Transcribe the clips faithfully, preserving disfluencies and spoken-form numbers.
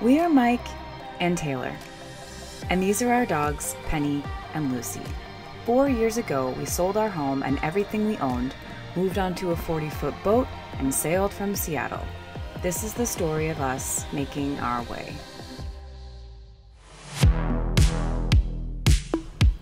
We are Mike and Taylor, and these are our dogs, Penny and Lucy. Four years ago, we sold our home and everything we owned, moved onto a forty-foot boat, and sailed from Seattle. This is the story of us making our way.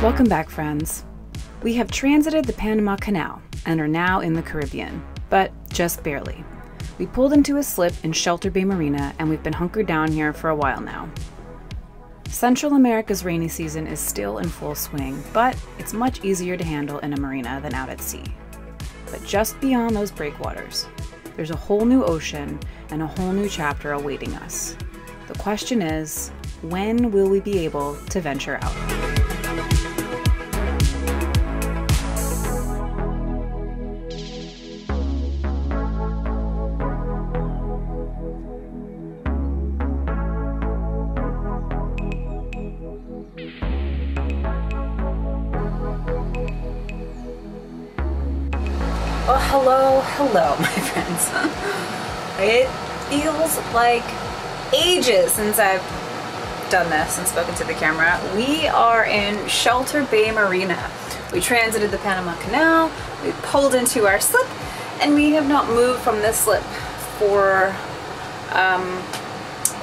Welcome back, friends. We have transited the Panama Canal and are now in the Caribbean, but just barely. We pulled into a slip in Shelter Bay Marina, and we've been hunkered down here for a while now. Central America's rainy season is still in full swing, but it's much easier to handle in a marina than out at sea. But just beyond those breakwaters, there's a whole new ocean and a whole new chapter awaiting us. The question is, when will we be able to venture out? Oh, hello, hello, my friends. It feels like ages since I've done this and spoken to the camera. We are in Shelter Bay Marina. We transited the Panama Canal, we pulled into our slip, and we have not moved from this slip for um,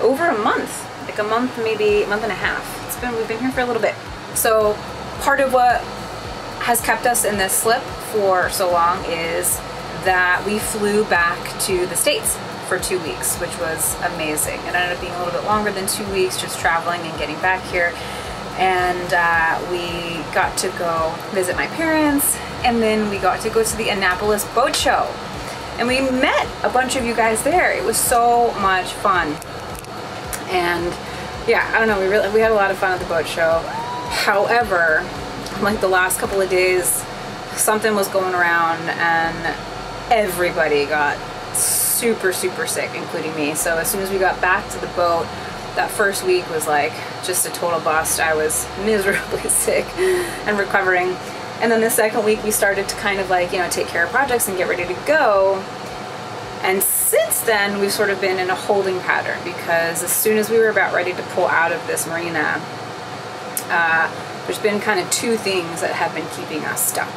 over a month. Like a month, maybe a month and a half. It's been, we've been here for a little bit. So part of what has kept us in this slip for so long is that we flew back to the States for two weeks, which was amazing. It ended up being a little bit longer than two weeks, just traveling and getting back here. And uh, we got to go visit my parents, and then we got to go to the Annapolis Boat Show. And we met a bunch of you guys there. It was so much fun. And yeah, I don't know, we really, we had a lot of fun at the boat show. However, like the last couple of days, something was going around and everybody got super super sick, including me. So as soon as we got back to the boat, that first week was like just a total bust. I was miserably sick and recovering, and then the second week we started to kind of like, you know, take care of projects and get ready to go. And since then we've sort of been in a holding pattern, because as soon as we were about ready to pull out of this marina, uh, there's been kind of two things that have been keeping us stuck.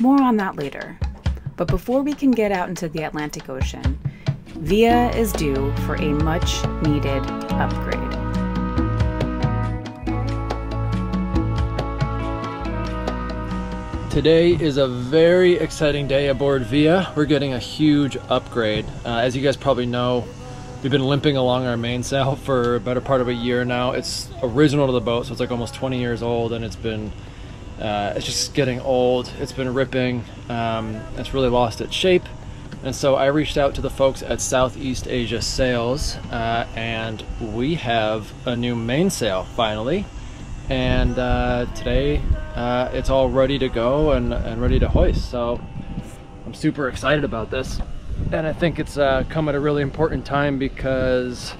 More on that later. But before we can get out into the Atlantic Ocean, Via is due for a much needed upgrade. Today is a very exciting day aboard Via. We're getting a huge upgrade. Uh, as you guys probably know, we've been limping along our mainsail for a better part of a year now. It's original to the boat, so it's like almost twenty years old, and it's been Uh, it's just getting old. It's been ripping. Um, it's really lost its shape. And so I reached out to the folks at Southeast Asia Sails, uh, and we have a new mainsail finally. And uh, today uh, it's all ready to go and, and ready to hoist. So I'm super excited about this. And I think it's uh, come at a really important time, because,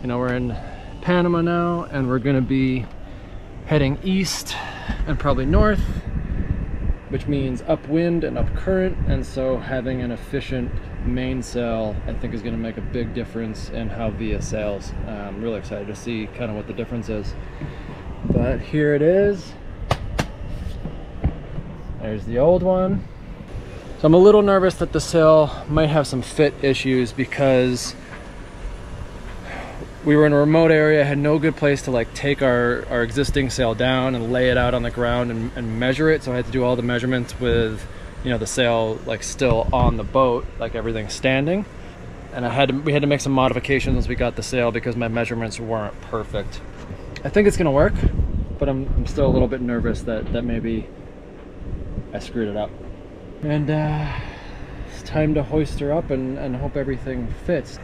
you know, we're in Panama now and we're gonna be heading east and probably north, which means upwind and up current. And so having an efficient mainsail, I think, is going to make a big difference in how Via sails. I'm really excited to see kind of what the difference is. But here it is. There's the old one. So I'm a little nervous that the sail might have some fit issues, because we were in a remote area, had no good place to like take our, our existing sail down and lay it out on the ground and, and measure it. So I had to do all the measurements with, you know, the sail like still on the boat, like everything standing. And I had to, we had to make some modifications as we got the sail, because my measurements weren't perfect. I think it's gonna work, but I'm, I'm still a little bit nervous that, that maybe I screwed it up. And uh, it's time to hoist her up and, and hope everything fits.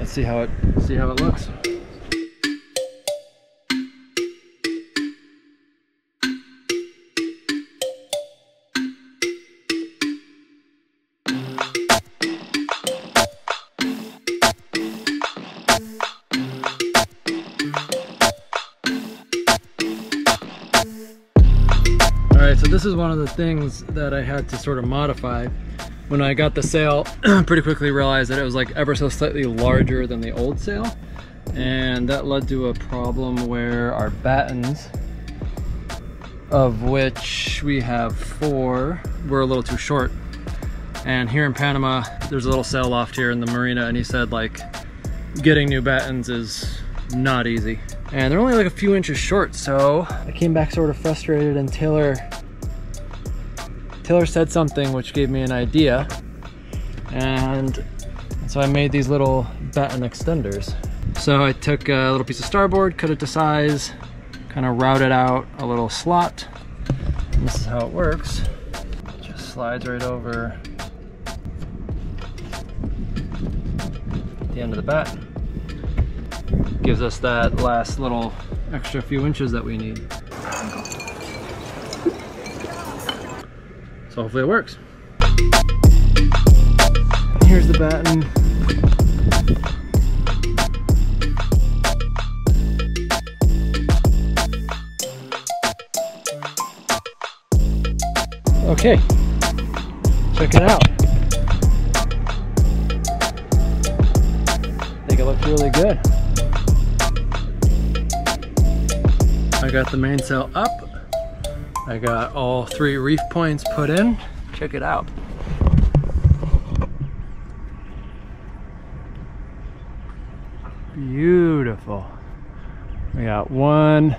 Let's see how it see how it looks. All right, so this is one of the things that I had to sort of modify. When I got the sail, pretty quickly realized that it was like ever so slightly larger than the old sail. and that led to a problem where our battens, of which we have four, were a little too short. And here in Panama, there's a little sail loft here in the marina, and he said like getting new battens is not easy. And they're only like a few inches short, so I came back sort of frustrated, and Taylor Taylor said something which gave me an idea. And so I made these little batten extenders. So I took a little piece of starboard, cut it to size, kind of routed out a little slot. And this is how it works. It just slides right over the end of the bat. Gives us that last little extra few inches that we need. So hopefully it works. Here's the batten. Okay, check it out. I think it looks really good. I got the mainsail up. I got all three reef points put in. Check it out. Beautiful. We got one,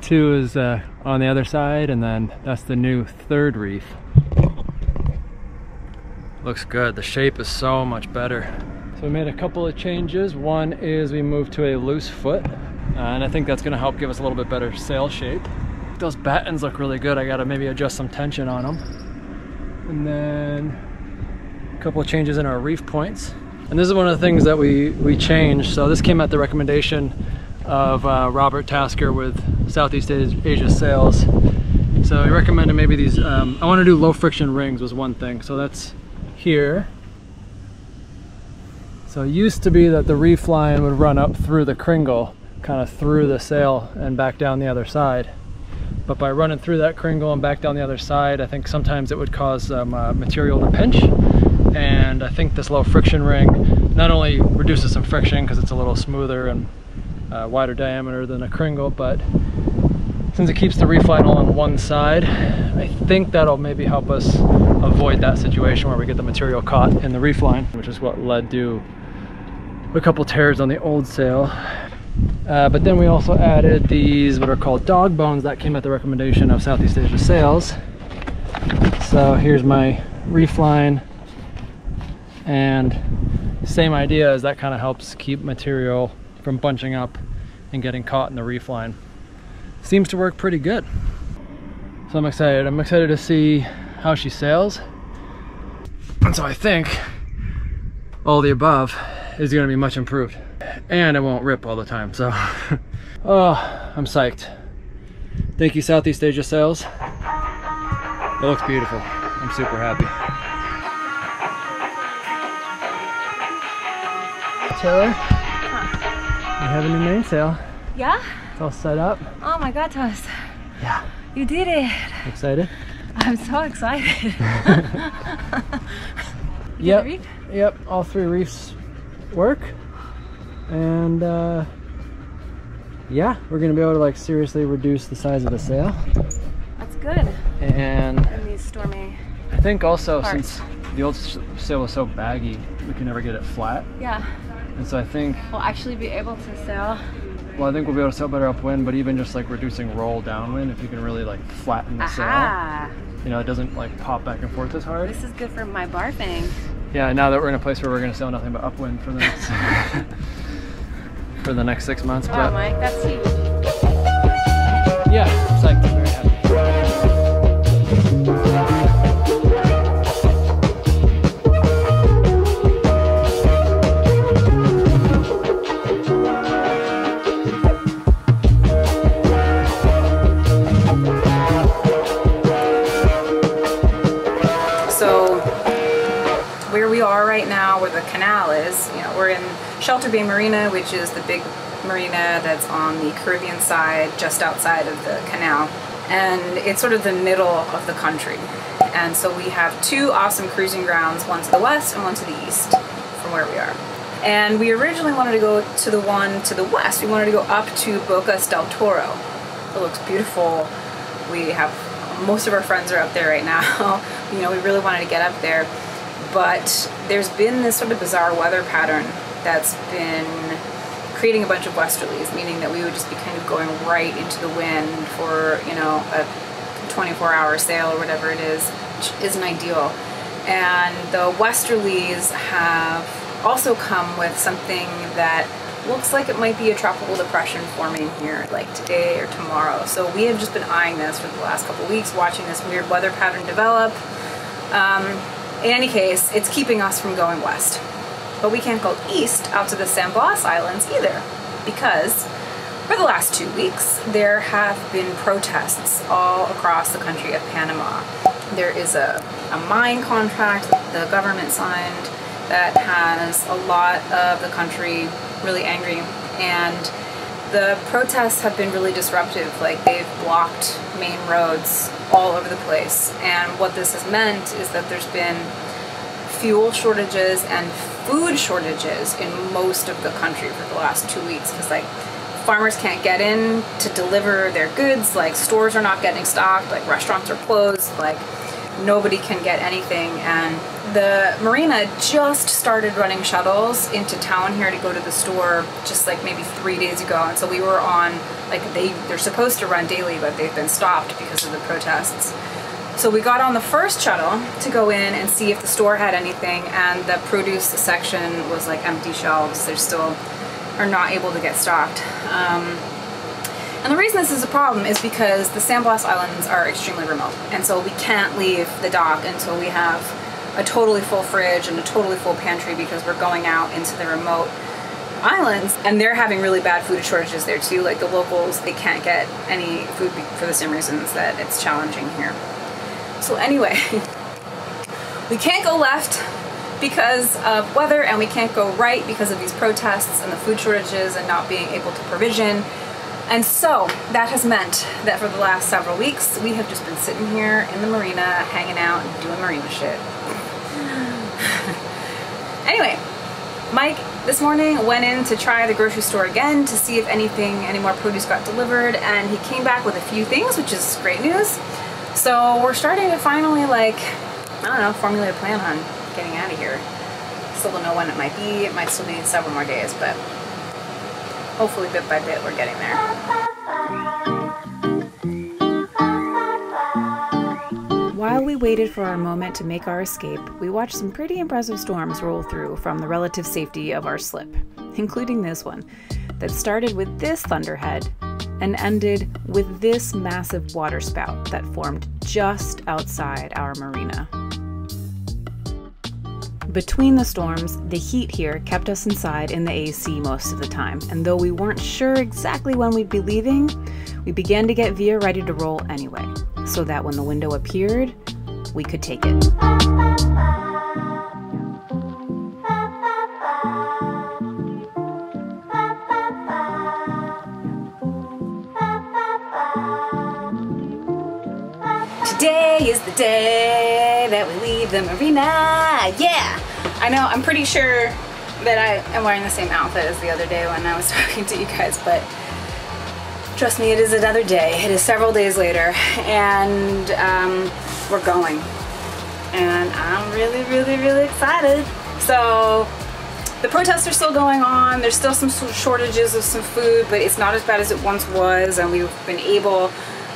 two is uh, on the other side, and then that's the new third reef. Looks good. The shape is so much better. So we made a couple of changes. One is we moved to a loose foot, uh, and I think that's going to help give us a little bit better sail shape. Those battens look really good. I got to maybe adjust some tension on them. And then a couple of changes in our reef points. And this is one of the things that we, we changed. So this came at the recommendation of uh, Robert Tasker with Southeast Asia Sails. So he recommended maybe these, um, I want to do low friction rings was one thing. So that's here. So it used to be that the reef line would run up through the cringle, kind of through the sail and back down the other side. But by running through that cringle and back down the other side, I think sometimes it would cause um, uh, material to pinch. And I think this low friction ring not only reduces some friction because it's a little smoother and uh, wider diameter than a cringle, but since it keeps the reef line all on one side, I think that'll maybe help us avoid that situation where we get the material caught in the reef line, which is what led to a couple tears on the old sail. Uh, but then we also added these what are called dog bones that came at the recommendation of Southeast Asia Sails. So here's my reef line. And same idea is that kind of helps keep material from bunching up and getting caught in the reef line. Seems to work pretty good. So I'm excited. I'm excited to see how she sails. And so I think all the above is going to be much improved. And it won't rip all the time. So oh, I'm psyched. Thank you, Southeast Asia Sails. It looks beautiful. I'm super happy. Taylor, huh. We have a new mainsail. Yeah? It's all set up. Oh my God, Toast. Yeah. You did it. Excited? I'm so excited. You yep. Reef? Yep, all three reefs work. And uh, yeah, we're going to be able to like seriously reduce the size of the sail. That's good. And in these stormy I think also parts. Since the old sail was so baggy, we can never get it flat. Yeah. And so I think we'll actually be able to sail. Well, I think we'll be able to sail better upwind, but even just like reducing roll downwind, if you can really like flatten the Aha. sail, you know, it doesn't like pop back and forth as hard. This is good for my barfing. Yeah, now that we're in a place where we're going to sail nothing but upwind for the next, for the next six months. Wow, but, Mike, that's huge. Yeah, it's like very happy. Right now where the canal is, you know, we're in Shelter Bay Marina, which is the big marina that's on the Caribbean side just outside of the canal, and it's sort of the middle of the country. And so we have two awesome cruising grounds, one to the west and one to the east from where we are. And we originally wanted to go to the one to the west. We wanted to go up to Bocas del Toro. It looks beautiful. We have, most of our friends are up there right now. You know, we really wanted to get up there. But there's been this sort of bizarre weather pattern that's been creating a bunch of westerlies, meaning that we would just be kind of going right into the wind for, you know, a twenty-four hour sail or whatever it is, which isn't ideal. And the westerlies have also come with something that looks like it might be a tropical depression forming here, like today or tomorrow. So we have just been eyeing this for the last couple weeks, watching this weird weather pattern develop. Um, in any case, it's keeping us from going west. But we can't go east out to the San Blas Islands either, because for the last two weeks, there have been protests all across the country of Panama. There is a, a mine contract that the government signed that has a lot of the country really angry, and the protests have been really disruptive. Like, they've blocked main roads all over the place, and what this has meant is that there's been fuel shortages and food shortages in most of the country for the last two weeks because, like, farmers can't get in to deliver their goods, like, stores are not getting stocked, like, restaurants are closed, like, nobody can get anything. And the marina just started running shuttles into town here to go to the store just like maybe three days ago, and so we were on, like, they they're supposed to run daily, but they've been stopped because of the protests. So we got on the first shuttle to go in and see if the store had anything, and the produce section was like empty shelves. They're still are not able to get stocked. um, And the reason this is a problem is because the San Blas Islands are extremely remote, and so we can't leave the dock until we have a totally full fridge and a totally full pantry, because we're going out into the remote islands, and they're having really bad food shortages there too. Like, the locals, they can't get any food for the same reasons that it's challenging here. So anyway, we can't go left because of weather, and we can't go right because of these protests and the food shortages and not being able to provision. And so that has meant that for the last several weeks, we have just been sitting here in the marina, hanging out and doing marina shit. Anyway, Mike this morning went in to try the grocery store again to see if anything, any more produce got delivered, and he came back with a few things, which is great news. So we're starting to finally, like, I don't know, formulate a plan on getting out of here. Still don't know when it might be. It might still be several more days, but hopefully bit by bit we're getting there. While we waited for our moment to make our escape, we watched some pretty impressive storms roll through from the relative safety of our slip, including this one that started with this thunderhead and ended with this massive waterspout that formed just outside our marina. Between the storms, the heat here kept us inside in the A C most of the time, and though we weren't sure exactly when we'd be leaving, we began to get Via ready to roll anyway, so that when the window appeared, we could take it. Today is the day that we leave the marina, yeah! I know, I'm pretty sure that I am wearing the same outfit as the other day when I was talking to you guys, but trust me, it is another day. It is several days later, and um, we're going. And I'm really, really, really excited. So the protests are still going on. There's still some shortages of some food, but it's not as bad as it once was, and we've been able,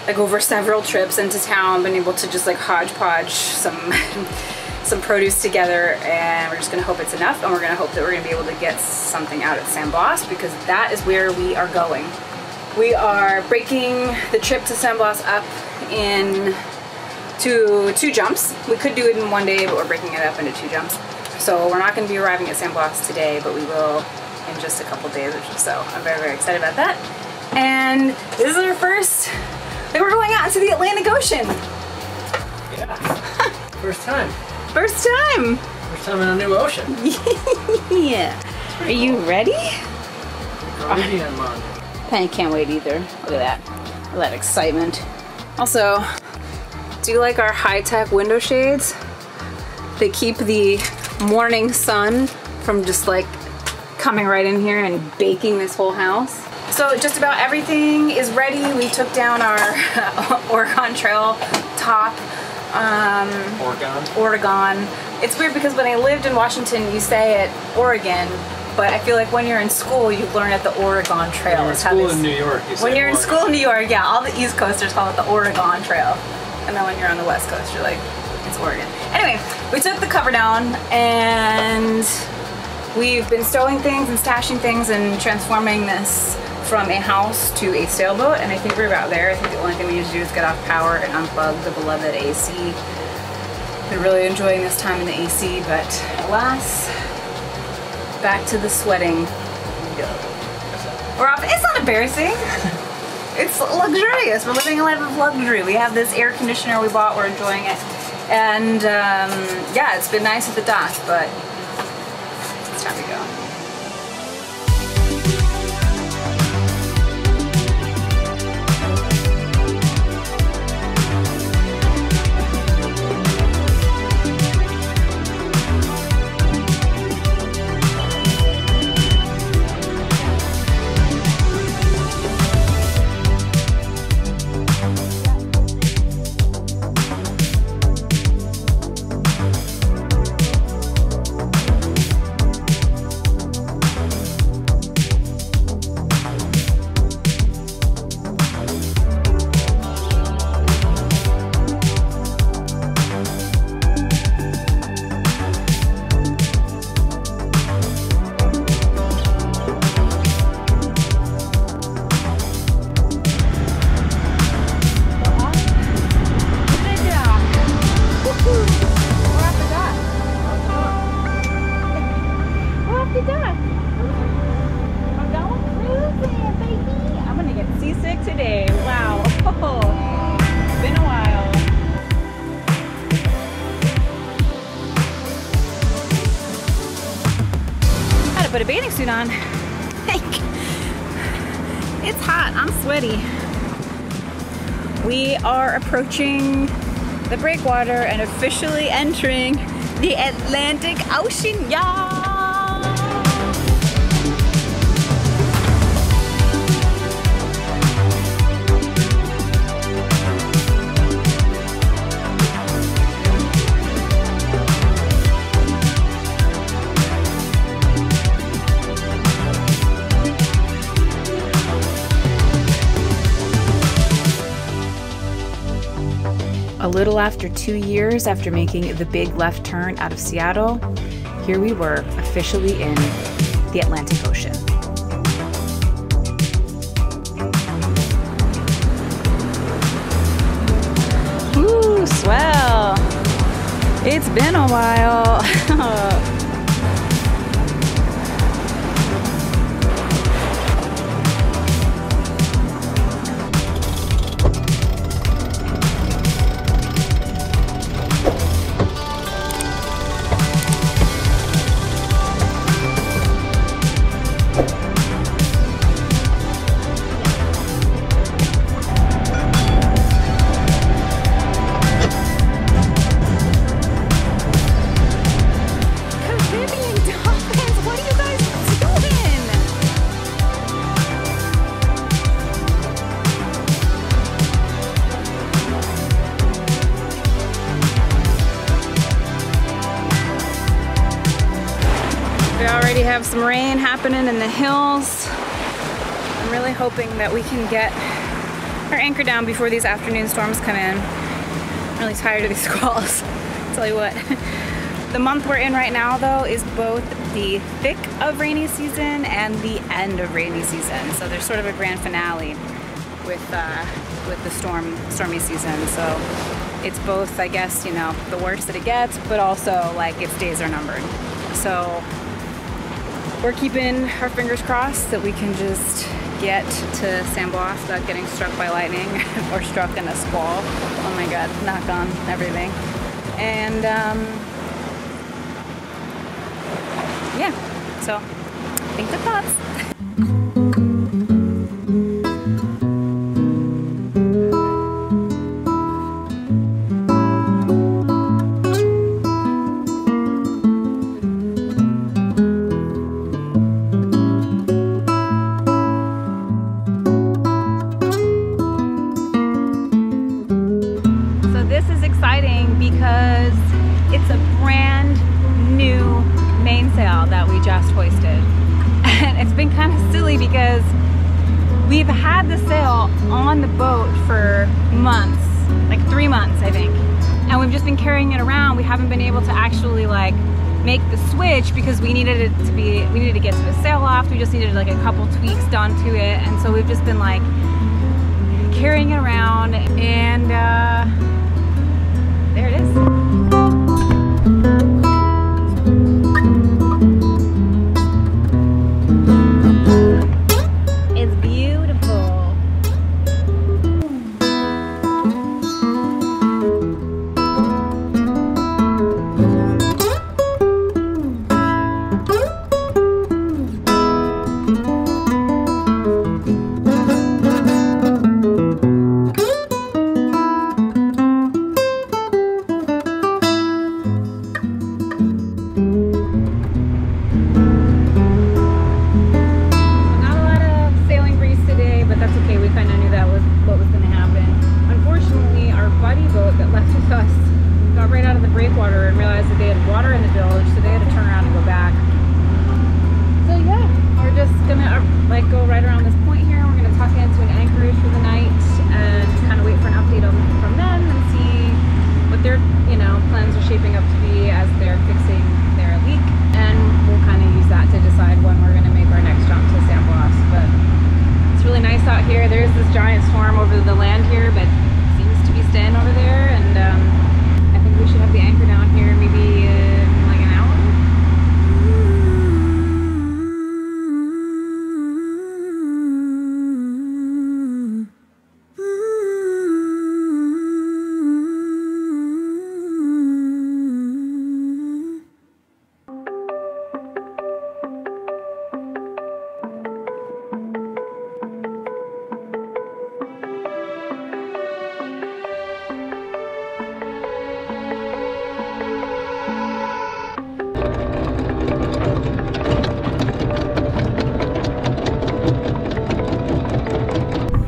like, over several trips into town, been able to just, like, hodgepodge some some produce together, and we're just gonna hope it's enough, and we're gonna hope that we're gonna be able to get something out at San Blas, because that is where we are going. We are breaking the trip to San Blas up in two, two jumps. We could do it in one day, but we're breaking it up into two jumps. So we're not gonna be arriving at San Blas today, but we will in just a couple days or so. I'm very, very excited about that. And this is our first, like, we're going out into the Atlantic Ocean. Yeah, first time. First time! First time in a new ocean. Yeah. Are you ready? Penny can't wait either. Look at that. Look at that excitement. Also, do you like our high-tech window shades? They keep the morning sun from just, like, coming right in here and baking this whole house. So just about everything is ready. We took down our Oregon Trail top. Um, Oregon. Oregon. It's weird because when I lived in Washington, you say it Oregon, but I feel like when you're in school, you learn at the Oregon Trail. When you're in school in New York, you say When you're in school in New York, yeah, all the East Coasters call it the Oregon Trail. And then when you're on the West Coast, you're like, it's Oregon. Anyway, we took the cover down and we've been stowing things and stashing things and transforming this from a house to a sailboat, and I think we're about there. I think the only thing we need to do is get off power and unplug the beloved A C. Been really enjoying this time in the A C, but alas, back to the sweating. We're off. It's not embarrassing. It's luxurious. We're living a life of luxury. We have this air conditioner we bought. We're enjoying it, and um, yeah, it's been nice at the dock, but. Time to go. Put a bathing suit on. It's hot, I'm sweaty. We are approaching the breakwater and officially entering the Atlantic Ocean, y'all. A little after two years after making the big left turn out of Seattle, here we were officially in the Atlantic Ocean. Ooh, swell! It's been a while. Have some rain happening in the hills. I'm really hoping that we can get our anchor down before these afternoon storms come in. I'm really tired of these squalls, I'll tell you what. The month we're in right now though is both the thick of rainy season and the end of rainy season. So there's sort of a grand finale with uh, with the storm stormy season. So it's both, I guess, you know, the worst that it gets, but also like its days are numbered. So we're keeping our fingers crossed that we can just get to San Blas without getting struck by lightning or struck in a squall. Oh my God, knock on everything. And um, yeah, so I think the thoughts. We've had the sail on the boat for months, like three months, I think. And we've just been carrying it around. We haven't been able to actually like make the switch because we needed it to be, we needed to get to the sail loft. We just needed like a couple tweaks done to it. And so we've just been like carrying it around, and uh, there it is.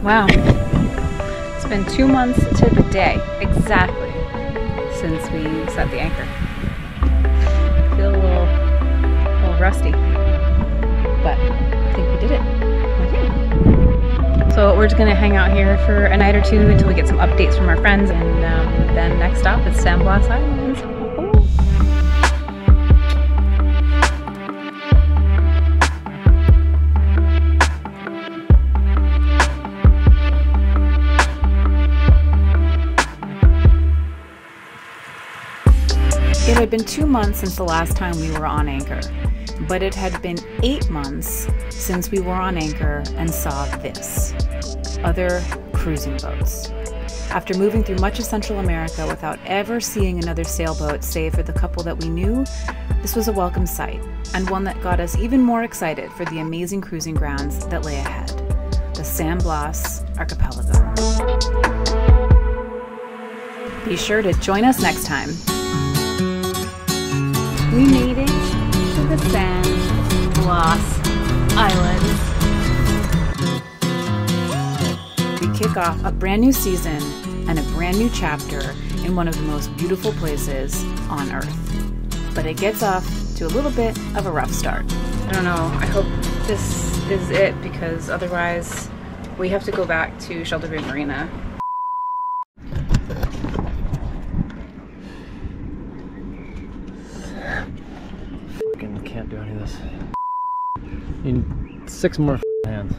Wow, it's been two months to the day, exactly, since we set the anchor. I feel a little, a little rusty, but I think we did it. Okay. So we're just gonna hang out here for a night or two until we get some updates from our friends, and um, then next stop is San Blas Islands. It had been two months since the last time we were on anchor, but it had been eight months since we were on anchor and saw this, other cruising boats. After moving through much of Central America without ever seeing another sailboat save for the couple that we knew, this was a welcome sight, and one that got us even more excited for the amazing cruising grounds that lay ahead, the San Blas Archipelago. Be sure to join us next time. We made it to the San Blas Islands. We kick off a brand new season and a brand new chapter in one of the most beautiful places on Earth. But it gets off to a little bit of a rough start. I don't know, I hope this is it, because otherwise we have to go back to Shelter Bay Marina. Can't do any of this. You need six more hands.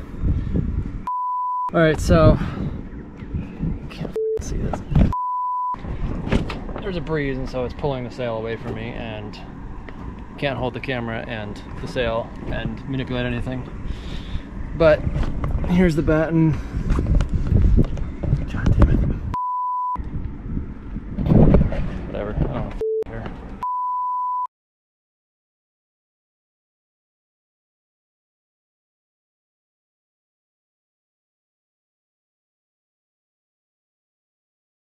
Alright, so can't see this. There's a breeze, and so it's pulling the sail away from me, and can't hold the camera and the sail and manipulate anything. But here's the batten. God damn it. Whatever.